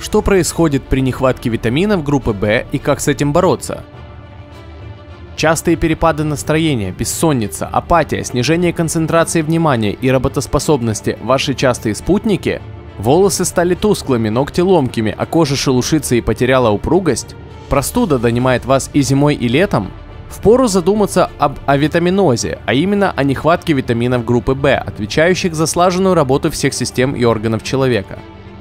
Что происходит при нехватке витаминов группы В и как с этим бороться? Частые перепады настроения, бессонница, апатия, снижение концентрации внимания и работоспособности – ваши частые спутники? Волосы стали тусклыми, ногти ломкими, а кожа шелушится и потеряла упругость? Простуда донимает вас и зимой, и летом? Впору задуматься об авитаминозе, а именно о нехватке витаминов группы В, отвечающих за слаженную работу всех систем и органов человека.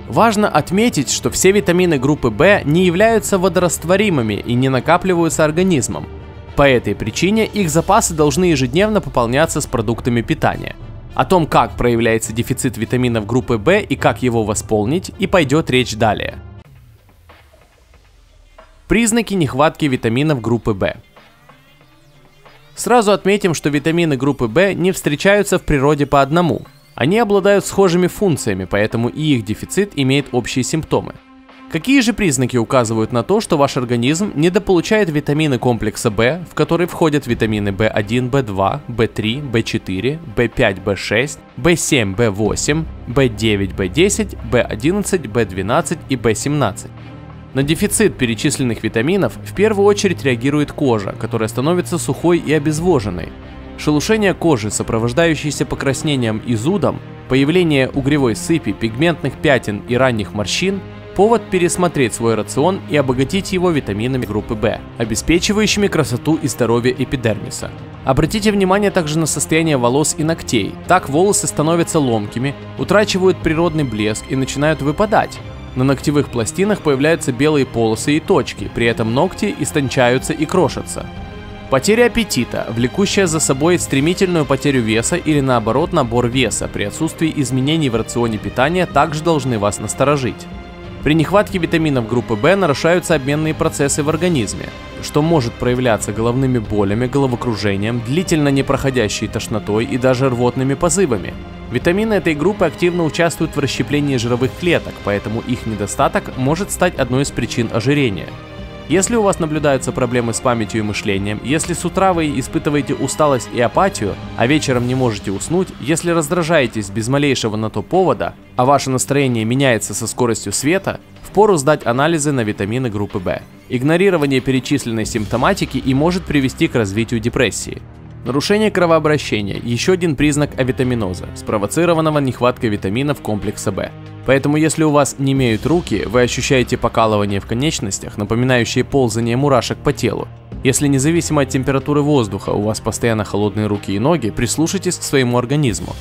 Важно отметить, что все витамины группы В не являются водорастворимыми и не накапливаются организмом. По этой причине их запасы должны ежедневно пополняться с продуктами питания. О том, как проявляется дефицит витаминов группы В и как его восполнить, и пойдет речь далее. Признаки нехватки витаминов группы В. Сразу отметим, что витамины группы В не встречаются в природе по одному. Они обладают схожими функциями, поэтому и их дефицит имеет общие симптомы. Какие же признаки указывают на то, что ваш организм недополучает витамины комплекса В, в который входят витамины В1, В2, В3, В4, В5, В6, В7, В8, В9, В10, В11, В12 и В17? На дефицит перечисленных витаминов в первую очередь реагирует кожа, которая становится сухой и обезвоженной. Шелушение кожи, сопровождающееся покраснением и зудом, появление угревой сыпи, пигментных пятен и ранних морщин – повод пересмотреть свой рацион и обогатить его витаминами группы В, обеспечивающими красоту и здоровье эпидермиса. Обратите внимание также на состояние волос и ногтей. Так волосы становятся ломкими, утрачивают природный блеск и начинают выпадать. На ногтевых пластинах появляются белые полосы и точки, при этом ногти истончаются и крошатся. Потеря аппетита, влекущая за собой стремительную потерю веса или наоборот набор веса при отсутствии изменений в рационе питания, также должны вас насторожить. При нехватке витаминов группы В нарушаются обменные процессы в организме, что может проявляться головными болями, головокружением, длительно непроходящей тошнотой и даже рвотными позывами. Витамины этой группы активно участвуют в расщеплении жировых клеток, поэтому их недостаток может стать одной из причин ожирения. Если у вас наблюдаются проблемы с памятью и мышлением, если с утра вы испытываете усталость и апатию, а вечером не можете уснуть, если раздражаетесь без малейшего на то повода, а ваше настроение меняется со скоростью света, впору сдать анализы на витамины группы В. Игнорирование перечисленной симптоматики и может привести к развитию депрессии. Нарушение кровообращения – еще один признак авитаминоза, спровоцированного нехваткой витаминов комплекса В. Поэтому если у вас немеют руки, вы ощущаете покалывание в конечностях, напоминающее ползание мурашек по телу. Если независимо от температуры воздуха у вас постоянно холодные руки и ноги, прислушайтесь к своему организму.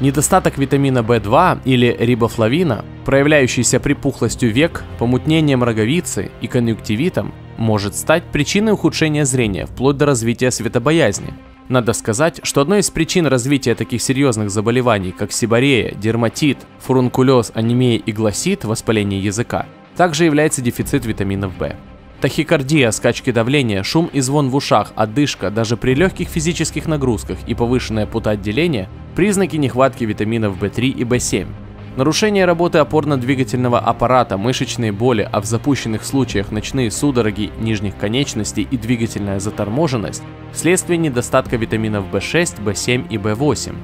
Недостаток витамина В2 или рибофлавина, проявляющийся припухлостью век, помутнением роговицы и конъюнктивитом, может стать причиной ухудшения зрения, вплоть до развития светобоязни. Надо сказать, что одной из причин развития таких серьезных заболеваний, как сиборея, дерматит, фурункулез, анемия и гласит, воспаление языка, также является дефицит витаминов В. Тахикардия, скачки давления, шум и звон в ушах, одышка даже при легких физических нагрузках и повышенное потоотделение – признаки нехватки витаминов В3 и В7. Нарушение работы опорно-двигательного аппарата, мышечные боли, а в запущенных случаях ночные судороги нижних конечностей и двигательная заторможенность вследствие недостатка витаминов В6, В7 и В8.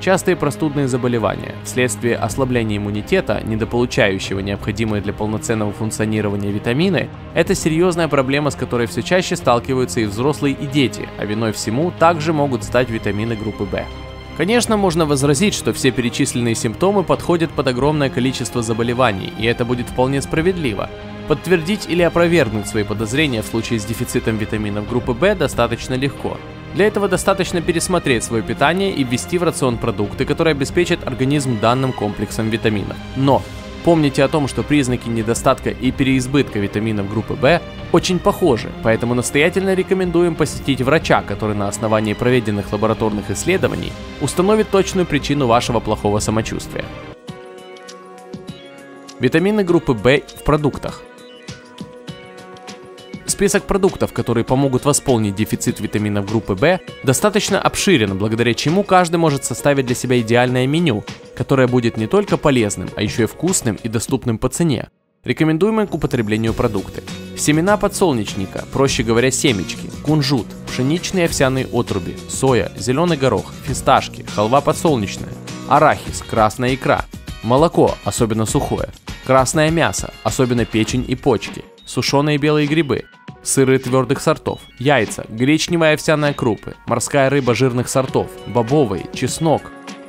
Частые простудные заболевания вследствие ослабления иммунитета, недополучающего необходимые для полноценного функционирования витамины, это серьезная проблема, с которой все чаще сталкиваются и взрослые, и дети, а виной всему также могут стать витамины группы В. Конечно, можно возразить, что все перечисленные симптомы подходят под огромное количество заболеваний, и это будет вполне справедливо. Подтвердить или опровергнуть свои подозрения в случае с дефицитом витаминов группы В достаточно легко. Для этого достаточно пересмотреть свое питание и ввести в рацион продукты, которые обеспечат организм данным комплексом витаминов. Но помните о том, что признаки недостатка и переизбытка витаминов группы В очень похожи, поэтому настоятельно рекомендуем посетить врача, который на основании проведенных лабораторных исследований установит точную причину вашего плохого самочувствия. Витамины группы В в продуктах. Список продуктов, которые помогут восполнить дефицит витаминов группы В, достаточно обширен, благодаря чему каждый может составить для себя идеальное меню, которое будет не только полезным, а еще и вкусным и доступным по цене. Рекомендуемые к употреблению продукты. Семена подсолнечника, проще говоря семечки, кунжут, пшеничные овсяные отруби, соя, зеленый горох, фисташки, халва подсолнечная, арахис, красная икра, молоко, особенно сухое, красное мясо, особенно печень и почки, сушеные белые грибы, сыры твердых сортов, яйца, гречневая овсяная крупы, морская рыба жирных сортов, бобовые, чеснок,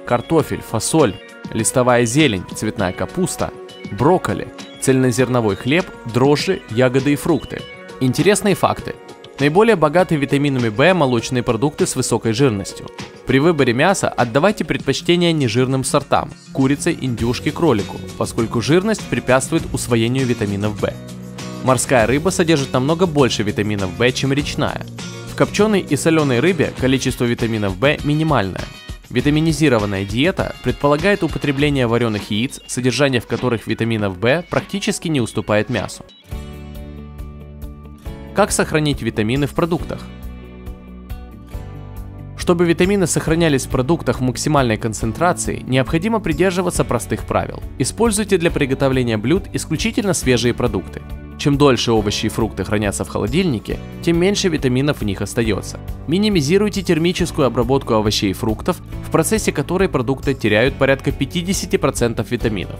картофель, фасоль, листовая зелень, цветная капуста, брокколи, цельнозерновой хлеб, дрожжи, ягоды и фрукты. Интересные факты. Наиболее богаты витаминами В молочные продукты с высокой жирностью. При выборе мяса отдавайте предпочтение нежирным сортам – курице, индюшке, кролику, поскольку жирность препятствует усвоению витаминов В. Морская рыба содержит намного больше витаминов В, чем речная. В копченой и соленой рыбе количество витаминов В минимальное. Витаминизированная диета предполагает употребление вареных яиц, содержание в которых витаминов В практически не уступает мясу. Как сохранить витамины в продуктах? Чтобы витамины сохранялись в продуктах в максимальной концентрации, необходимо придерживаться простых правил. Используйте для приготовления блюд исключительно свежие продукты. Чем дольше овощи и фрукты хранятся в холодильнике, тем меньше витаминов в них остается. Минимизируйте термическую обработку овощей и фруктов, в процессе которой продукты теряют порядка 50% витаминов.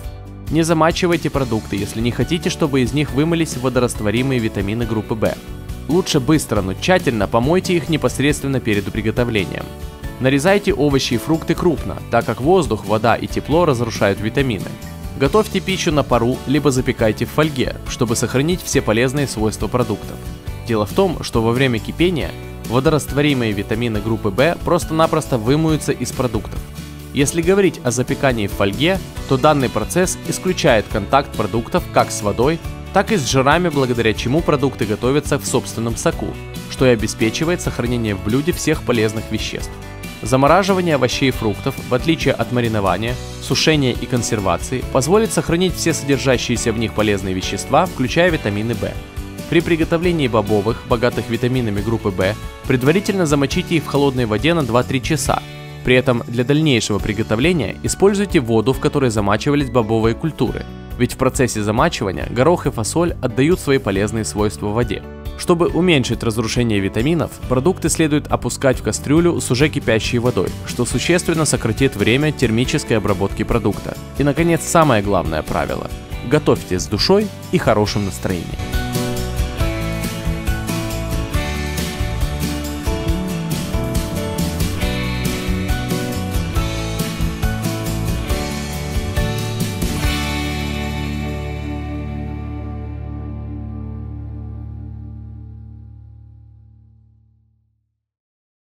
Не замачивайте продукты, если не хотите, чтобы из них вымылись водорастворимые витамины группы В. Лучше быстро, но тщательно помойте их непосредственно перед приготовлением. Нарезайте овощи и фрукты крупно, так как воздух, вода и тепло разрушают витамины. Готовьте пищу на пару, либо запекайте в фольге, чтобы сохранить все полезные свойства продуктов. Дело в том, что во время кипения водорастворимые витамины группы В просто-напросто вымоются из продуктов. Если говорить о запекании в фольге, то данный процесс исключает контакт продуктов как с водой, так и с жирами, благодаря чему продукты готовятся в собственном соку, что и обеспечивает сохранение в блюде всех полезных веществ. Замораживание овощей и фруктов, в отличие от маринования, сушения и консервации, позволит сохранить все содержащиеся в них полезные вещества, включая витамины В. При приготовлении бобовых, богатых витаминами группы В, предварительно замочите их в холодной воде на 2-3 часа. При этом для дальнейшего приготовления используйте воду, в которой замачивались бобовые культуры, ведь в процессе замачивания горох и фасоль отдают свои полезные свойства в воде. Чтобы уменьшить разрушение витаминов, продукты следует опускать в кастрюлю с уже кипящей водой, что существенно сократит время термической обработки продукта. И, наконец, самое главное правило – готовьте с душой и хорошим настроением.